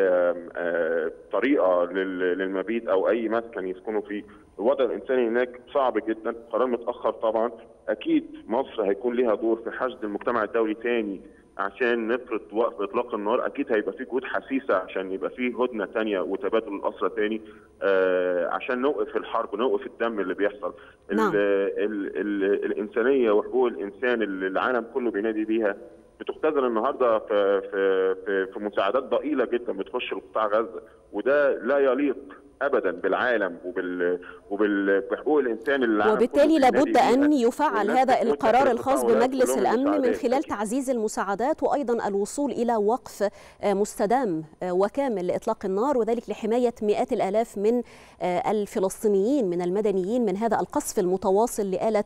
طريقة للمبيت أو أي مسكن يسكنوا فيه. الوضع الإنساني هناك صعب جدا، قرار متأخر طبعا. أكيد مصر هيكون لها دور في حشد المجتمع الدولي تاني عشان نفرض وقف إطلاق النار. أكيد هيبقى فيه جهود حسيسة عشان يبقى فيه هدنة تانية وتبادل الأسرى تاني، آه عشان نوقف الحرب ونوقف الدم اللي بيحصل. نعم. ال ال ال الإنسانية وحقوق الإنسان اللي العالم كله بينادي بيها بتختزل النهارده في في في مساعدات ضئيله جدا بتخش لقطاع غزه، وده لا يليق ابدا بالعالم وبال وبحقوق الانسان اللي العالم، وبالتالي لابد ان يفعل هذا القرار الخاص بمجلس الامن من خلال تعزيز المساعدات، وايضا الوصول الى وقف مستدام وكامل لاطلاق النار، وذلك لحمايه مئات الالاف من الفلسطينيين من المدنيين من هذا القصف المتواصل لآلة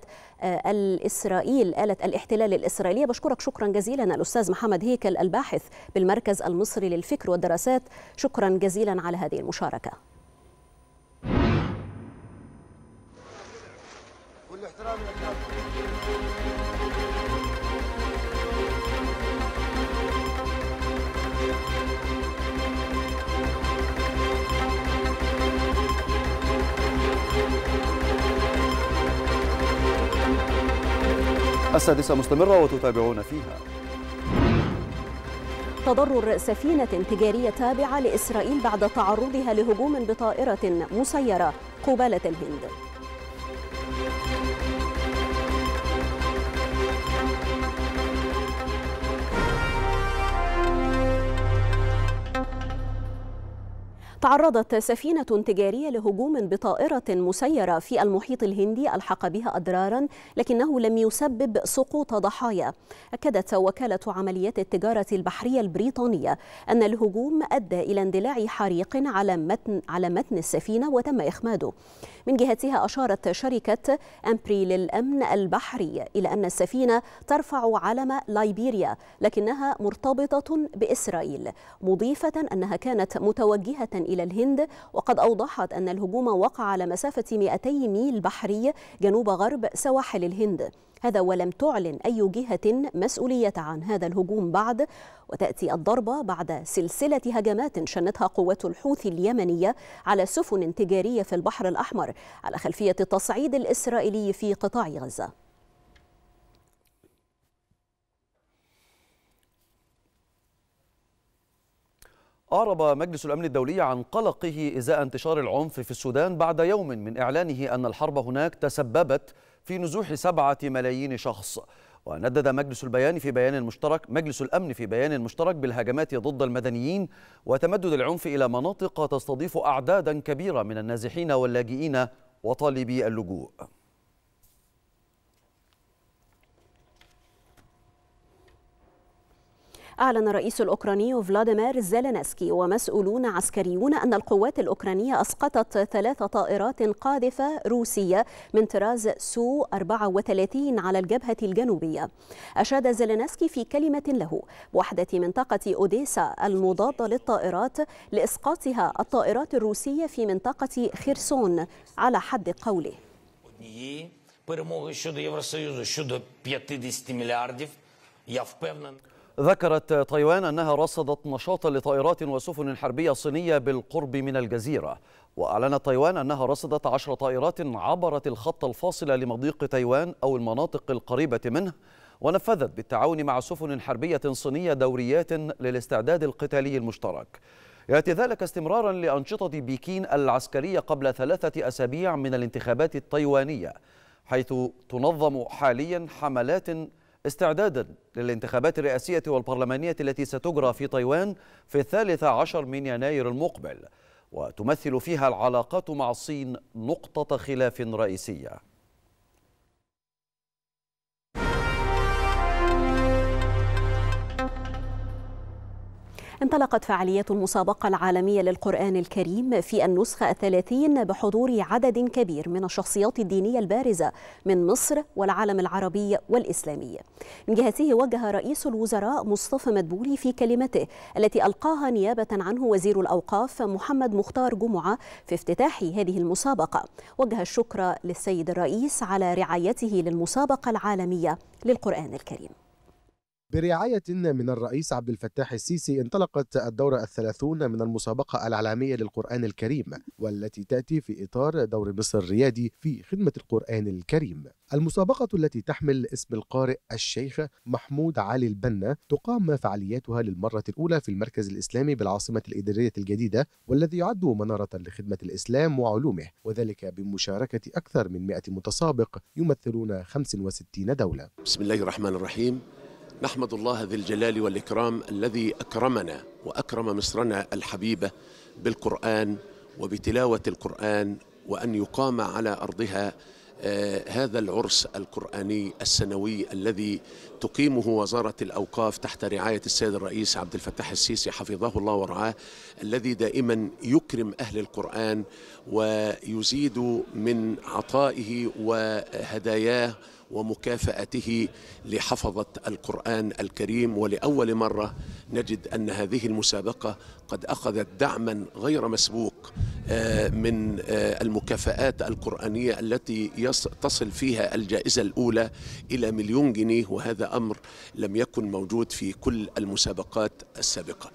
الاسرائيل آلة الاحتلال الاسرائيليه. بشكرك شكرا جزيلا الاستاذ محمد هيكل الباحث بالمركز المصري للفكر والدراسات، شكرا جزيلا على هذه المشاركه. السادسة مستمرة وتتابعون فيها. تضرر سفينة تجارية تابعة لإسرائيل بعد تعرضها لهجوم بطائرة مسيرة قبالة الهند. تعرضت سفينة تجارية لهجوم بطائرة مسيرة في المحيط الهندي ألحق بها أضرارا، لكنه لم يسبب سقوط ضحايا. أكدت وكالة عمليات التجارة البحرية البريطانية أن الهجوم أدى إلى اندلاع حريق على متن على متن السفينة وتم إخماده. من جهتها أشارت شركة أمبري للأمن البحري إلى أن السفينة ترفع علم لايبيريا لكنها مرتبطة بإسرائيل، مضيفة أنها كانت متوجهة إلى الهند. وقد أوضحت أن الهجوم وقع على مسافة مئتي ميل بحري جنوب غرب سواحل الهند، هذا ولم تعلن أي جهة مسؤولية عن هذا الهجوم بعد. وتأتي الضربة بعد سلسلة هجمات شنتها قوات الحوثي اليمنية على سفن تجارية في البحر الأحمر على خلفية التصعيد الإسرائيلي في قطاع غزة. أعرب مجلس الأمن الدولي عن قلقه إزاء انتشار العنف في السودان بعد يوم من إعلانه أن الحرب هناك تسببت في نزوح سبعة ملايين شخص. وندد مجلس البيان في بيان مشترك مجلس الأمن في بيان مشترك بالهجمات ضد المدنيين وتمدد العنف إلى مناطق تستضيف أعدادا كبيرة من النازحين واللاجئين وطالبي اللجوء. أعلن الرئيس الأوكراني فلاديمير زيلينسكي ومسؤولون عسكريون أن القوات الأوكرانية أسقطت ثلاث طائرات قاذفة روسية من طراز سو أربعة وثلاثين على الجبهة الجنوبية. أشاد زيلينسكي في كلمة له بوحدة منطقة أوديسا المضادة للطائرات لإسقاطها الطائرات الروسية في منطقة خيرسون على حد قوله. ذكرت تايوان أنها رصدت نشاطا لطائرات وسفن حربية صينية بالقرب من الجزيرة. وأعلنت تايوان أنها رصدت عشر طائرات عبرت الخط الفاصل لمضيق تايوان أو المناطق القريبة منه، ونفذت بالتعاون مع سفن حربية صينية دوريات للاستعداد القتالي المشترك. يأتي ذلك استمرارا لأنشطة بكين العسكرية قبل ثلاثة أسابيع من الانتخابات التايوانية، حيث تنظم حاليا حملات استعدادا للانتخابات الرئاسية والبرلمانية التي ستجرى في تايوان في الثالث عشر من يناير المقبل، وتمثل فيها العلاقات مع الصين نقطة خلاف رئيسية. انطلقت فعالية المسابقة العالمية للقرآن الكريم في النسخة الثلاثين بحضور عدد كبير من الشخصيات الدينية البارزة من مصر والعالم العربي والإسلامي. من جهته وجه رئيس الوزراء مصطفى مدبولي في كلمته التي ألقاها نيابة عنه وزير الأوقاف محمد مختار جمعة في افتتاح هذه المسابقة، وجه الشكر للسيد الرئيس على رعايته للمسابقة العالمية للقرآن الكريم. برعاية من الرئيس عبد الفتاح السيسي انطلقت الدورة الثلاثون من المسابقة العالمية للقرآن الكريم، والتي تأتي في إطار دور مصر الريادي في خدمة القرآن الكريم. المسابقة التي تحمل اسم القارئ الشيخ محمود علي البنا تقام فعالياتها للمرة الأولى في المركز الإسلامي بالعاصمة الإدارية الجديدة، والذي يعد منارة لخدمة الإسلام وعلومه، وذلك بمشاركة أكثر من مئة متسابق يمثلون خمس وستين دولة. بسم الله الرحمن الرحيم، نحمد الله ذي الجلال والإكرام الذي أكرمنا وأكرم مصرنا الحبيبة بالقرآن وبتلاوة القرآن، وأن يقام على أرضها هذا العرس القرآني السنوي الذي تقيمه وزارة الأوقاف تحت رعاية السيد الرئيس عبد الفتاح السيسي حفظه الله ورعاه، الذي دائما يكرم أهل القرآن ويزيد من عطائه وهداياه ومكافأته لحفظة القرآن الكريم. ولأول مرة نجد أن هذه المسابقة قد أخذت دعما غير مسبوق من المكافآت القرآنية التي تصل فيها الجائزة الأولى إلى مليون جنيه، وهذا أمر لم يكن موجود في كل المسابقات السابقة.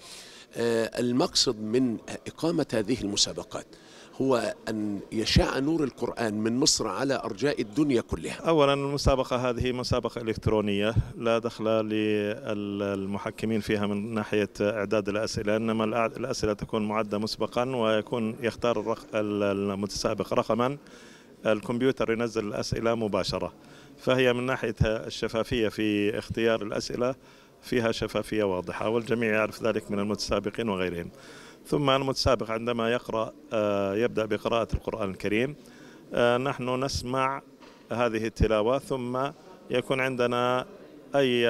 المقصد من إقامة هذه المسابقات هو أن يشع نور القرآن من مصر على أرجاء الدنيا كلها. أولا المسابقة هذه مسابقة إلكترونية لا دخل للمحكمين فيها من ناحية إعداد الأسئلة، إنما الأسئلة تكون معدة مسبقا ويكون يختار المتسابق رقما، الكمبيوتر ينزل الأسئلة مباشرة، فهي من ناحية الشفافية في اختيار الأسئلة فيها شفافية واضحة، والجميع يعرف ذلك من المتسابقين وغيرهم. ثم المتسابق عندما يقرأ يبدأ بقراءة القرآن الكريم، نحن نسمع هذه التلاوة، ثم يكون عندنا أي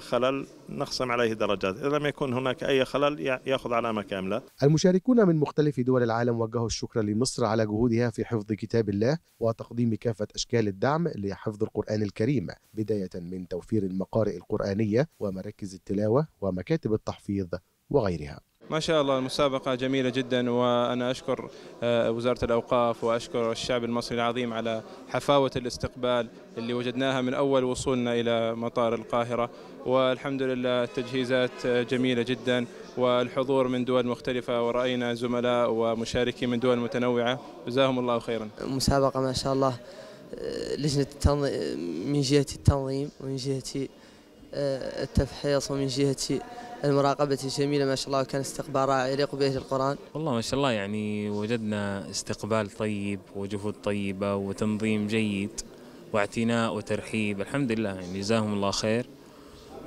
خلل نخصم عليه درجات، إذا لم يكن هناك أي خلل يأخذ علامة كاملة. المشاركون من مختلف دول العالم وجهوا الشكر لمصر على جهودها في حفظ كتاب الله وتقديم كافة أشكال الدعم لحفظ القرآن الكريم، بداية من توفير المقارئ القرآنية ومراكز التلاوة ومكاتب التحفيظ وغيرها. ما شاء الله المسابقة جميلة جدا، وأنا أشكر وزارة الأوقاف وأشكر الشعب المصري العظيم على حفاوة الاستقبال اللي وجدناها من أول وصولنا إلى مطار القاهرة، والحمد لله التجهيزات جميلة جدا والحضور من دول مختلفة، ورأينا زملاء ومشاركين من دول متنوعة جزاهم الله خيرا. المسابقة ما شاء الله لجنة التنظيم من جهة التنظيم ومن جهة التفحيص ومن جهة المراقبة جميلة ما شاء الله، وكان استقبال رائع يليق به القرآن. والله ما شاء الله، يعني وجدنا استقبال طيب وجهود طيبة وتنظيم جيد واعتناء وترحيب، الحمد لله يعني جزاهم الله خير،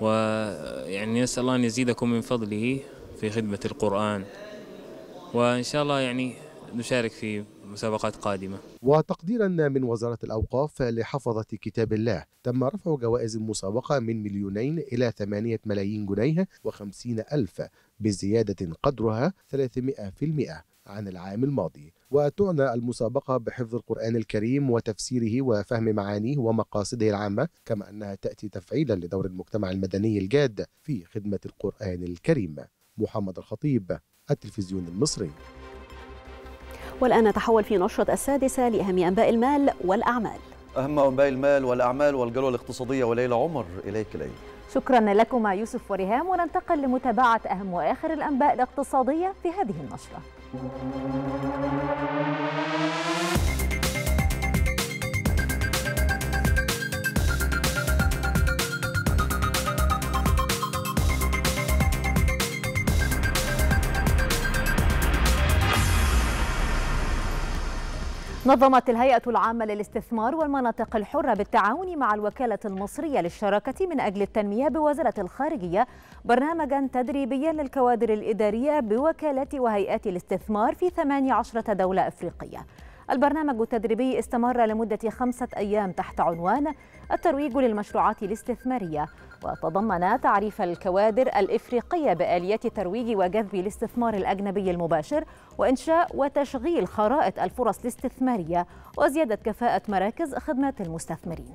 ويعني نسأل الله أن يزيدكم من فضله في خدمة القرآن، وإن شاء الله يعني نشارك في مسابقات قادمة. وتقديرا من وزارة الأوقاف لحفظة كتاب الله تم رفع جوائز المسابقة من مليونين إلى ثمانية ملايين جنيه وخمسين ألف، بزيادة قدرها ثلاثمائة في المئة عن العام الماضي. وتعنى المسابقة بحفظ القرآن الكريم وتفسيره وفهم معانيه ومقاصده العامة، كما أنها تأتي تفعيلا لدور المجتمع المدني الجاد في خدمة القرآن الكريم. محمد الخطيب، التلفزيون المصري. والآن نتحول في نشرة السادسة لأهم أنباء المال والأعمال. أهم أنباء المال والأعمال والجولة الاقتصادية وليلى عمر، إليك ليلى. شكرا لكم يوسف وريهام، وننتقل لمتابعة أهم وآخر الأنباء الاقتصادية في هذه النشرة. نظمت الهيئة العامة للاستثمار والمناطق الحرة بالتعاون مع الوكالة المصرية للشراكة من أجل التنمية بوزارة الخارجية برنامجا تدريبيا للكوادر الإدارية بوكالات وهيئات الاستثمار في ثماني عشرة دولة أفريقية. البرنامج التدريبي استمر لمدة خمسة أيام تحت عنوان الترويج للمشروعات الاستثمارية، وتضمن تعريف الكوادر الإفريقية بآليات ترويج وجذب الاستثمار الأجنبي المباشر، وإنشاء وتشغيل خرائط الفرص الاستثمارية، وزيادة كفاءة مراكز خدمات المستثمرين.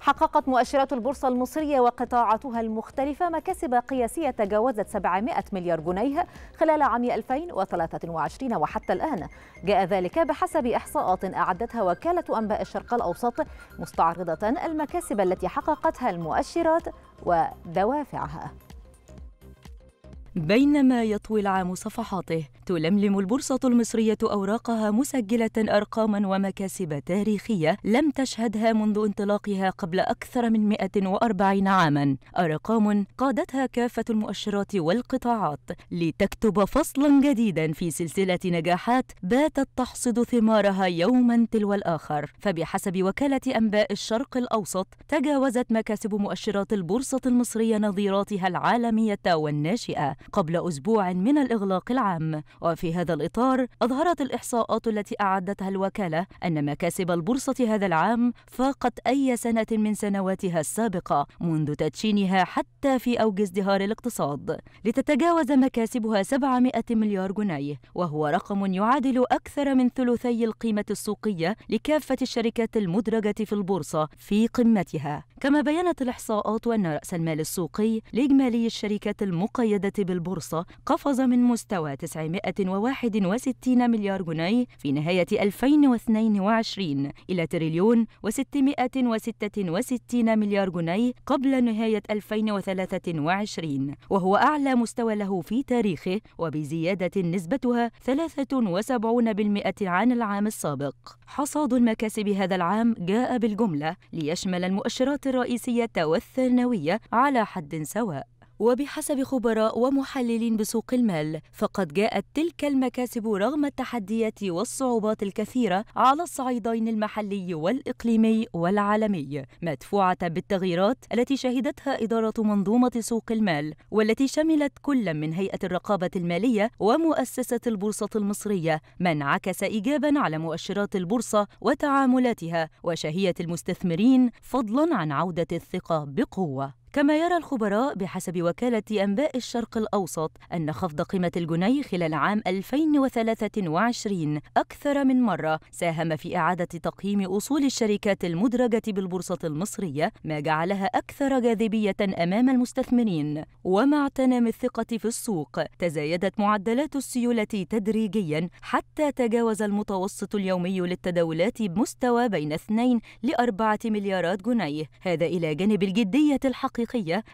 حققت مؤشرات البورصة المصرية وقطاعاتها المختلفة مكاسب قياسية تجاوزت سبعمائة مليار جنيه خلال عام ألفين وثلاثة وعشرين وحتى الآن، جاء ذلك بحسب إحصاءات أعدتها وكالة أنباء الشرق الأوسط، مستعرضة المكاسب التي حققتها المؤشرات ودوافعها. بينما يطوي العام صفحاته، تلملم البورصة المصرية أوراقها مسجلة أرقاماً ومكاسب تاريخية لم تشهدها منذ انطلاقها قبل أكثر من مئة وأربعين عاماً، أرقام قادتها كافة المؤشرات والقطاعات لتكتب فصلاً جديداً في سلسلة نجاحات باتت تحصد ثمارها يوماً تلو الآخر. فبحسب وكالة أنباء الشرق الأوسط، تجاوزت مكاسب مؤشرات البورصة المصرية نظيراتها العالمية والناشئة قبل أسبوع من الإغلاق العام. وفي هذا الإطار، أظهرت الإحصاءات التي أعدتها الوكالة أن مكاسب البورصة هذا العام فاقت أي سنة من سنواتها السابقة منذ تدشينها حتى في أوج ازدهار الاقتصاد، لتتجاوز مكاسبها سبعمائة مليار جنيه، وهو رقم يعادل أكثر من ثلثي القيمة السوقية لكافة الشركات المدرجة في البورصة في قمتها. كما بيّنت الإحصاءات أن رأس المال السوقي لإجمالي الشركات المقيدة بالبورصة قفز من مستوى تسعمائة وواحد وستين مليار جنيه في نهاية ألفين واثنين وعشرين إلى تريليون وستمائة وستة وستين مليار جنيه قبل نهاية ألفين وثلاثة وعشرين، وهو أعلى مستوى له في تاريخه، وبزيادة نسبتها ثلاثة وسبعين بالمئة عن العام السابق. حصاد المكاسب هذا العام جاء بالجملة ليشمل المؤشرات الرئيسية والثانوية على حد سواء. وبحسب خبراء ومحللين بسوق المال، فقد جاءت تلك المكاسب رغم التحديات والصعوبات الكثيرة على الصعيدين المحلي والإقليمي والعالمي، مدفوعة بالتغييرات التي شهدتها إدارة منظومة سوق المال، والتي شملت كل من هيئة الرقابة المالية ومؤسسة البورصة المصرية، ما انعكس إيجاباً على مؤشرات البورصة وتعاملاتها وشهية المستثمرين، فضلاً عن عودة الثقة بقوة. كما يرى الخبراء بحسب وكالة أنباء الشرق الأوسط أن خفض قيمة الجنيه خلال عام ألفين وثلاثة وعشرين أكثر من مرة ساهم في إعادة تقييم أصول الشركات المدرجة بالبورصة المصرية، ما جعلها أكثر جاذبية أمام المستثمرين. ومع تنامي الثقة في السوق، تزايدت معدلات السيولة تدريجياً حتى تجاوز المتوسط اليومي للتداولات بمستوى بين اثنين لأربعة مليارات جنيه، هذا إلى جانب الجدية الحقيقية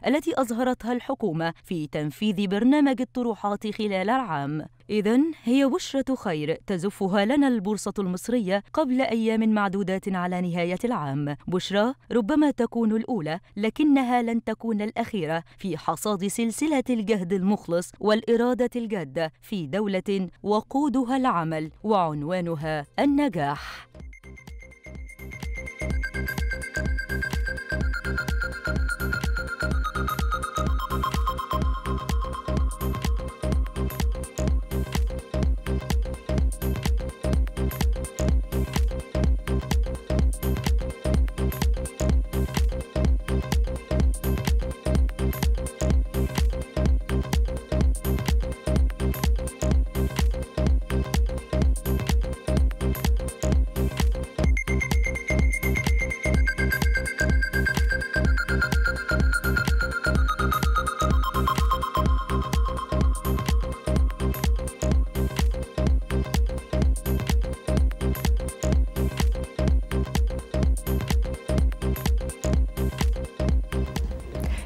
التي أظهرتها الحكومة في تنفيذ برنامج الطروحات خلال العام. إذن هي بشرة خير تزفها لنا البورصة المصرية قبل أيام معدودات على نهاية العام، بشرة ربما تكون الأولى لكنها لن تكون الأخيرة في حصاد سلسلة الجهد المخلص والإرادة الجادة في دولة وقودها العمل وعنوانها النجاح.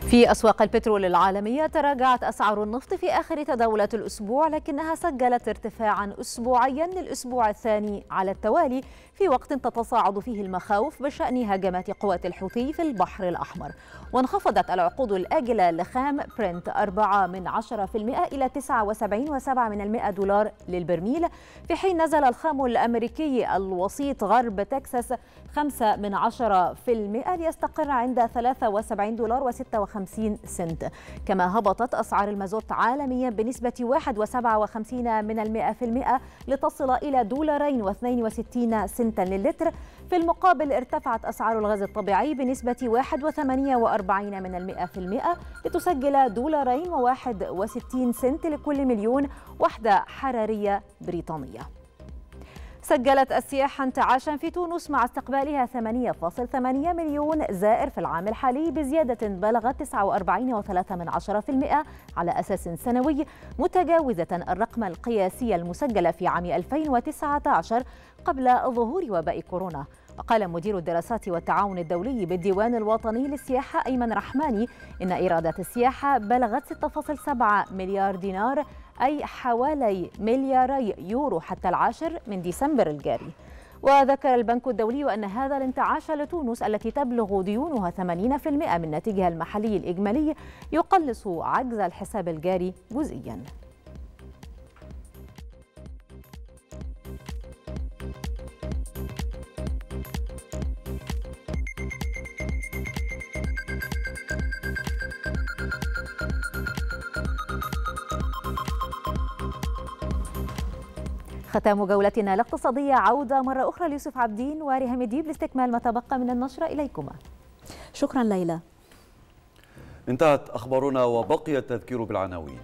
في أسواق البترول العالمية تراجعت أسعار النفط في آخر تداولات الأسبوع، لكنها سجلت ارتفاعا أسبوعيا للأسبوع الثاني على التوالي في وقت تتصاعد فيه المخاوف بشأن هجمات قوات الحوثي في البحر الأحمر. وانخفضت العقود الآجلة لخام برنت أربعة من عشرة في المئة إلى تسعة وسبعين وسبعة من المئة دولار للبرميل، في حين نزل الخام الأمريكي الوسيط غرب تكساس خمسة من عشرة في المئة ليستقر عند ثلاثة وسبعين دولار وستة وخمسين سنت. كما هبطت أسعار المازوت عالميا بنسبة واحد فاصلة سبعة وخمسين من المئة في المئة لتصل إلى دولارين واثنين وستين سنتا للتر. في المقابل ارتفعت أسعار الغاز الطبيعي بنسبة واحد فاصلة ثمانية وأربعين من المئة في المئة لتسجل دولارين وواحد وستين سنت لكل مليون وحدة حرارية بريطانية. سجلت السياحة انتعاشا في تونس مع استقبالها ثمانية فاصلة ثمانية مليون زائر في العام الحالي، بزيادة بلغت تسعة وأربعين فاصلة ثلاثة بالمئة على أساس سنوي، متجاوزة الرقم القياسي المسجل في عام ألفين وتسعة عشر قبل ظهور وباء كورونا. وقال مدير الدراسات والتعاون الدولي بالديوان الوطني للسياحة أيمن رحماني إن إيرادات السياحة بلغت ستة فاصلة سبعة مليار دينار، أي حوالي ملياري يورو حتى العاشر من ديسمبر الجاري. وذكر البنك الدولي أن هذا الانتعاش لتونس التي تبلغ ديونها ثمانين بالمئة من ناتجها المحلي الإجمالي يقلص عجز الحساب الجاري جزئياً. ختام جولتنا الاقتصادية، عودة مرة أخرى ليوسف عبدين وريهام ديب لاستكمال ما تبقى من النشرة. إليكما. شكرا ليلى. انتهت أخبارنا وبقي التذكير بالعناوين.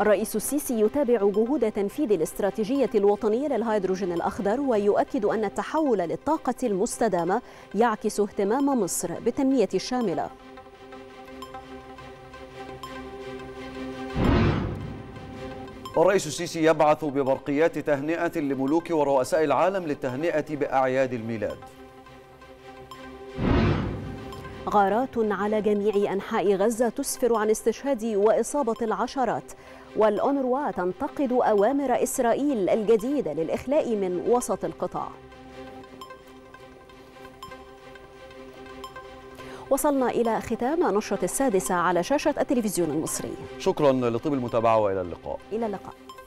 الرئيس السيسي يتابع جهود تنفيذ الاستراتيجية الوطنية للهيدروجين الأخضر، ويؤكد أن التحول للطاقة المستدامة يعكس اهتمام مصر بالتنمية الشاملة. الرئيس السيسي يبعث ببرقيات تهنئة لملوك ورؤساء العالم للتهنئة بأعياد الميلاد. غارات على جميع أنحاء غزة تسفر عن استشهاد وإصابة العشرات، والأونروا تنتقد أوامر إسرائيل الجديدة للإخلاء من وسط القطاع. وصلنا إلى ختام نشرة السادسة على شاشة التلفزيون المصري. شكرا لطيب المتابعة وإلى اللقاء. إلى اللقاء.